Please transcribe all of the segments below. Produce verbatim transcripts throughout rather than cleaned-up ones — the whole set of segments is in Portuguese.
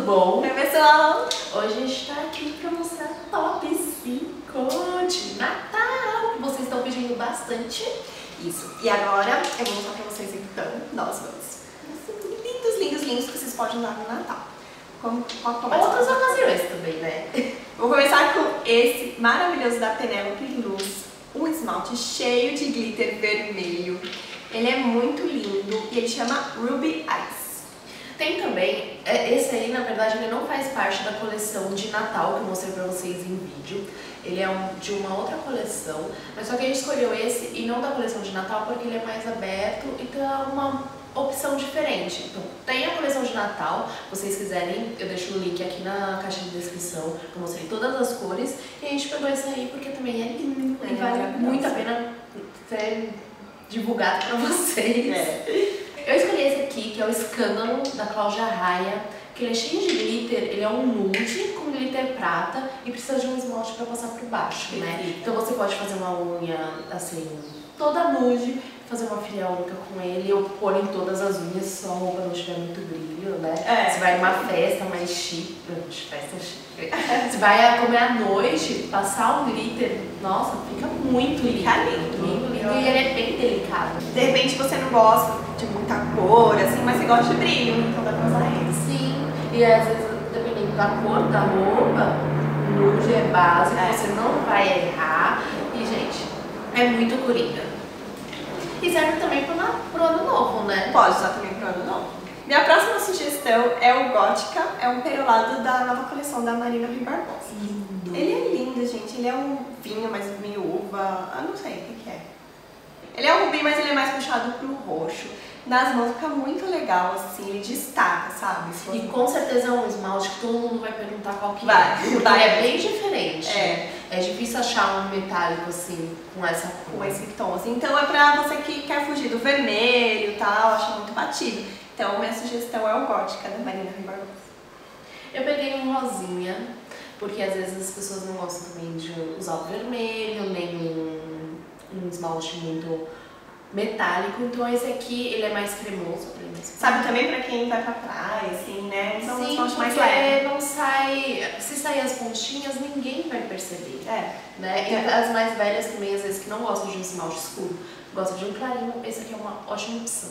tudo bom? Oi, pessoal! Hoje a gente tá aqui pra mostrar top cinco de Natal, que vocês estão pedindo bastante. Isso. E agora eu vou mostrar pra vocês então nós dois. Lindos, lindos, lindos que vocês podem dar no Natal. Como, como, como outros vão fazer esse também, né? Vou começar com esse maravilhoso da Penelope Luz, um esmalte cheio de glitter vermelho. Ele é muito lindo e ele chama Ruby Eyes. Tem também, esse aí na verdade ele não faz parte da coleção de Natal que eu mostrei pra vocês em vídeo. Ele é um, de uma outra coleção, mas só que a gente escolheu esse e não da coleção de Natal porque ele é mais aberto e tá uma opção diferente. Então tem a coleção de Natal, se vocês quiserem eu deixo o link aqui na caixa de descrição, eu mostrei todas as cores e a gente pegou esse aí porque também é lindo e vale muito a pena ser divulgado pra vocês. É. Eu escolhi esse aqui, que é o Escândalo, da Cláudia Raia, que ele é cheio de glitter, ele é um nude com glitter prata e precisa de um esmalte pra passar por baixo, né? Sim. Então você pode fazer uma unha, assim, toda nude, fazer uma filha única com ele ou pôr em todas as unhas só pra não tiver muito brilho, né? É. Você vai numa festa mais chique, festa chique. Você vai comer à noite, passar um glitter, nossa, fica muito lindo. Fica lindo, lindo, lindo. E ele é bem delicado. De repente você não gosta de muita cor, assim, mas você gosta de brilho, então dá pra usar ele. Sim, e às vezes, dependendo da cor da roupa, nude é básico, é. Você não vai errar. E, gente, é muito coringa. E serve também pro, na, pro ano novo, né? Pode usar também pro ano novo. Minha próxima sugestão é o Gótica, é um perolado da nova coleção da Marina Ribeiro Barbosa. Lindo. Ele é lindo, gente, ele é um vinho, mas meio uva, eu não sei o que, que é. Ele é um rubi, mas ele é mais puxado pro roxo. Nas mãos fica muito legal, assim, ele destaca, sabe? E assim, com certeza é um esmalte que todo mundo vai perguntar qual que vai, é. Vai, é bem diferente. É. É difícil achar um metálico, assim, com essa cor. Com esse tom, assim. Então é pra você que quer fugir do vermelho e tal, acha muito batido. Então minha sugestão é o Gótica, da Marina Ribeiro. Eu peguei um rosinha, porque às vezes as pessoas não gostam também de usar o vermelho, nem um esmalte muito metálico, então esse aqui ele é mais cremoso, sabe, também pra quem vai pra praia, assim, né? Então, sim, porque mais leve. Não sai, se sair as pontinhas ninguém vai perceber, é, né? E é. As mais velhas também, às vezes, que não gostam de um esmalte escuro, gostam de um clarinho, esse aqui é uma ótima opção.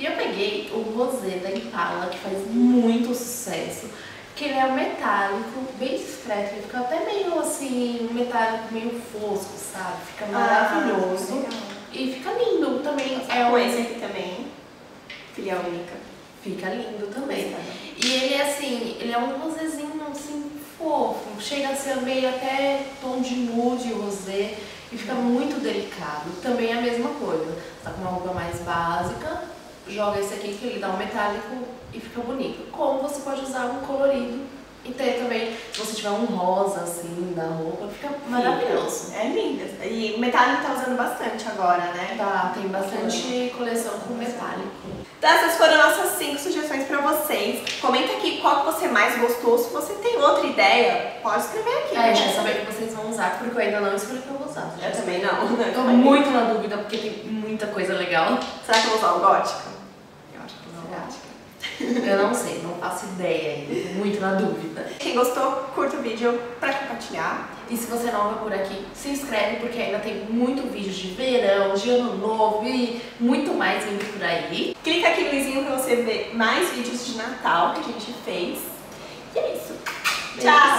E eu peguei o rosé da Impala, que faz muito sucesso, que ele é um metálico, bem discreto, ele fica até meio assim, um metálico meio fosco, sabe? Fica maravilhoso. Ah, e fica lindo também. É um... esse aqui também, filha única. Fica lindo também. Né? E ele é assim, ele é um rosézinho assim, fofo, chega a ser meio até tom de nude, rosé, e fica muito delicado. Também é a mesma coisa, tá com uma roupa mais básica, joga esse aqui que ele dá um metálico e fica bonito. Como você pode usar um colorido e ter também, se você tiver um rosa assim da roupa, fica maravilhoso. É lindo. E metálico tá usando bastante agora, né? Tá, tem bastante coleção com metálico. Então essas foram nossas cinco sugestões pra vocês. Comenta aqui qual que você mais gostou. Se você tem outra ideia, pode escrever aqui. É, quer saber o que vocês vão usar, porque eu ainda não escolhi o que eu vou usar. Eu também não. Tô muito na dúvida, porque tem muita coisa legal. Será que eu vou usar o Gótica? Eu acho que eu vou usar o Gótica. Eu não sei, não faço ideia ainda, muito na dúvida. Quem gostou, curta o vídeo pra compartilhar. E se você é nova por aqui, se inscreve porque ainda tem muito vídeo de verão, de ano novo e muito mais vindo por aí. Clica aqui no lisinho pra você ver mais vídeos de Natal que a gente fez. E é isso. Beijo. Tchau!